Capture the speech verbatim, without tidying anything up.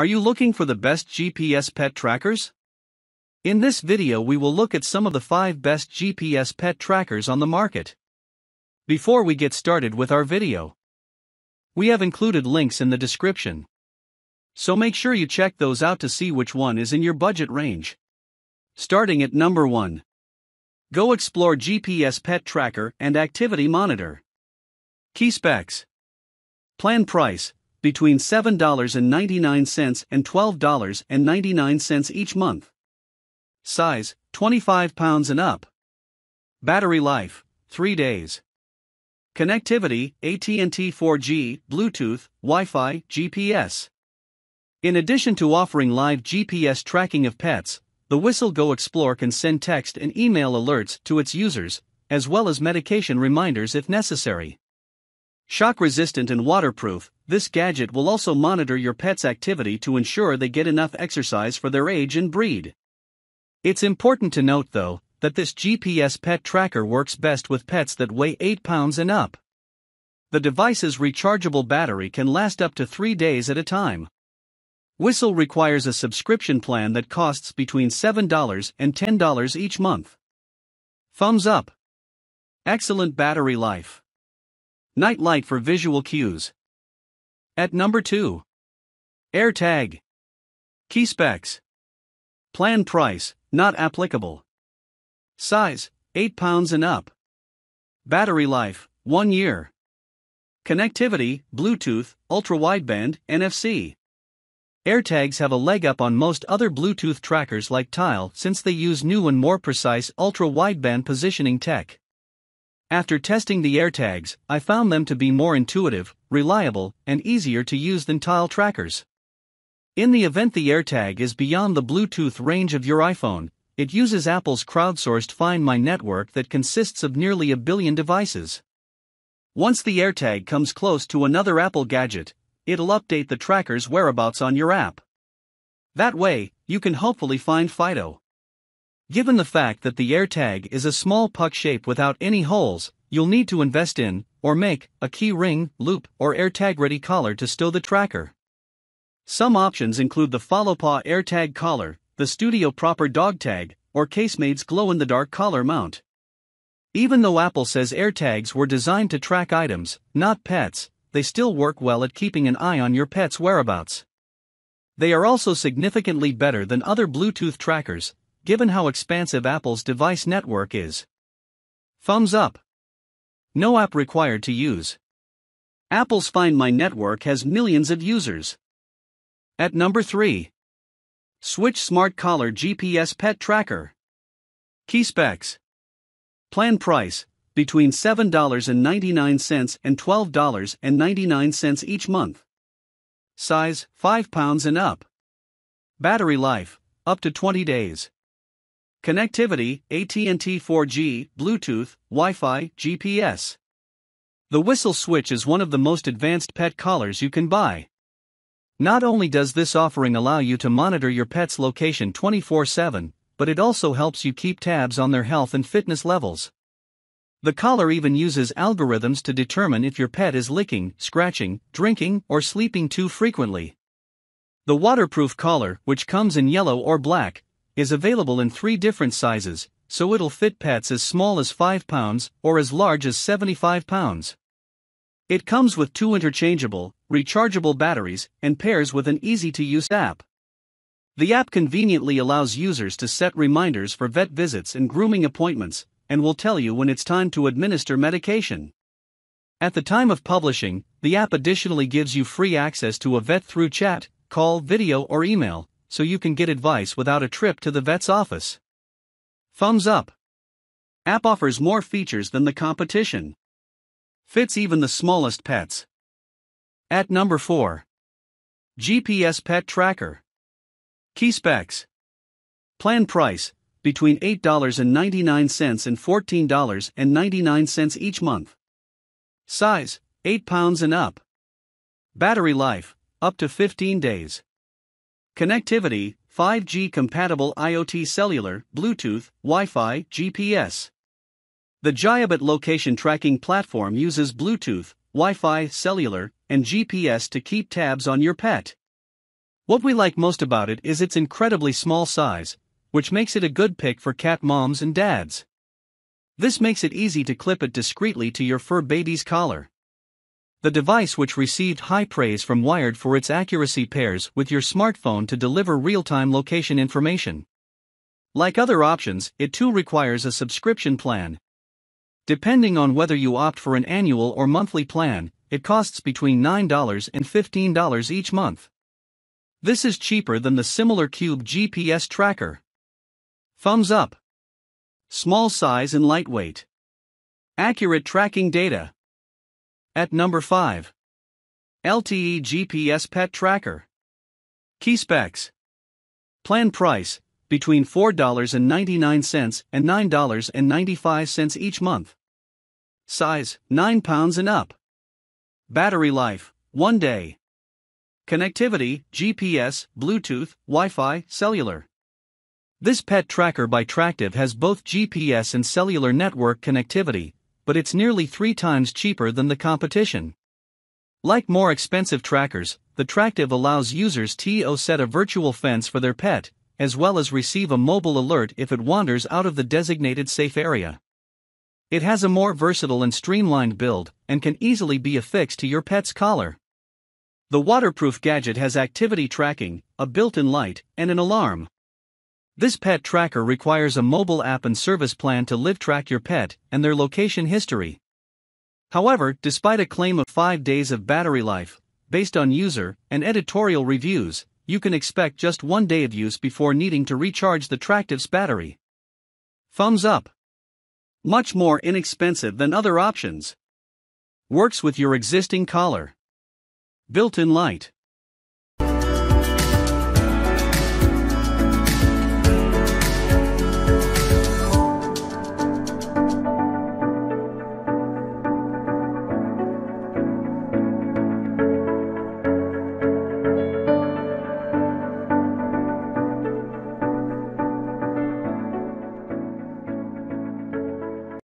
Are you looking for the best G P S pet trackers? In this video we will look at some of the five best G P S pet trackers on the market. Before we get started with our video, we have included links in the description, so make sure you check those out to see which one is in your budget range. Starting at number one. Go Explore G P S Pet Tracker and Activity Monitor. Key Specs. Plan Price, between seven ninety-nine and twelve ninety-nine each month. Size, twenty-five pounds and up. Battery life, three days. Connectivity, A T and T four G, Bluetooth, Wi-Fi, G P S. In addition to offering live G P S tracking of pets, the Whistle Go Explore can send text and email alerts to its users, as well as medication reminders if necessary. Shock-resistant and waterproof, this gadget will also monitor your pet's activity to ensure they get enough exercise for their age and breed. It's important to note, though, that this G P S pet tracker works best with pets that weigh eight pounds and up. The device's rechargeable battery can last up to three days at a time. Whistle requires a subscription plan that costs between seven dollars and ten dollars each month. Thumbs up. Excellent battery life. Night light for visual cues. At number two. AirTag. Key Specs. Plan Price, not applicable. Size, eight pounds and up. Battery life, one year. Connectivity, Bluetooth, ultra-wideband, N F C. AirTags have a leg up on most other Bluetooth trackers like Tile since they use new and more precise ultra-wideband positioning tech. After testing the AirTags, I found them to be more intuitive, reliable, and easier to use than Tile trackers. In the event the AirTag is beyond the Bluetooth range of your iPhone, it uses Apple's crowdsourced Find My network that consists of nearly a billion devices. Once the AirTag comes close to another Apple gadget, it'll update the tracker's whereabouts on your app. That way, you can hopefully find Fido. Given the fact that the AirTag is a small puck shape without any holes, you'll need to invest in, or make, a key ring, loop, or AirTag-ready collar to stow the tracker. Some options include the FollowPaw AirTag collar, the Studio Proper dog tag, or Casemade's glow-in-the-dark collar mount. Even though Apple says AirTags were designed to track items, not pets, they still work well at keeping an eye on your pet's whereabouts. They are also significantly better than other Bluetooth trackers, given how expansive Apple's device network is. Thumbs up. No app required to use. Apple's Find My network has millions of users. At number three. Switch Smart Collar G P S Pet Tracker. Key Specs. Plan Price, between seven ninety-nine and twelve ninety-nine each month. Size, five pounds and up. Battery life, up to twenty days. Connectivity, A T and T four G, Bluetooth, Wi-Fi, G P S. The Whistle Switch is one of the most advanced pet collars you can buy. Not only does this offering allow you to monitor your pet's location twenty-four seven, but it also helps you keep tabs on their health and fitness levels. The collar even uses algorithms to determine if your pet is licking, scratching, drinking, or sleeping too frequently. The waterproof collar, which comes in yellow or black, is available in three different sizes, so it'll fit pets as small as five pounds or as large as seventy-five pounds. It comes with two interchangeable, rechargeable batteries and pairs with an easy-to-use app. The app conveniently allows users to set reminders for vet visits and grooming appointments, and will tell you when it's time to administer medication. At the time of publishing, the app additionally gives you free access to a vet through chat, call, video, or email, so you can get advice without a trip to the vet's office. Thumbs up. App offers more features than the competition. Fits even the smallest pets. At number four. G P S Pet Tracker. Key Specs. Plan Price, between eight ninety-nine and fourteen ninety-nine each month. Size, eight pounds and up. Battery life, up to fifteen days. Connectivity, five G compatible I O T cellular, Bluetooth, Wi-Fi, G P S. The Jayabit location tracking platform uses Bluetooth, Wi-Fi, cellular, and G P S to keep tabs on your pet. What we like most about it is its incredibly small size, which makes it a good pick for cat moms and dads. This makes it easy to clip it discreetly to your fur baby's collar. The device, which received high praise from Wired for its accuracy, pairs with your smartphone to deliver real-time location information. Like other options, it too requires a subscription plan. Depending on whether you opt for an annual or monthly plan, it costs between nine dollars and fifteen dollars each month. This is cheaper than the similar Cube G P S tracker. Thumbs up. Small size and lightweight. Accurate tracking data. At number five. L T E G P S Pet Tracker. Key specs. Plan price, between four dollars and ninety-nine cents and nine dollars and ninety-five cents each month. Size, nine pounds and up. Battery life, one day. Connectivity, G P S, Bluetooth, Wi-Fi, cellular. This pet tracker by Tractive has both G P S and cellular network connectivity, but it's nearly three times cheaper than the competition. Like more expensive trackers, the Tractive allows users to set a virtual fence for their pet, as well as receive a mobile alert if it wanders out of the designated safe area. It has a more versatile and streamlined build, and can easily be affixed to your pet's collar. The waterproof gadget has activity tracking, a built-in light, and an alarm. This pet tracker requires a mobile app and service plan to live track your pet and their location history. However, despite a claim of five days of battery life, based on user and editorial reviews, you can expect just one day of use before needing to recharge the Tractive's battery. Thumbs up. Much more inexpensive than other options. Works with your existing collar. Built-in light.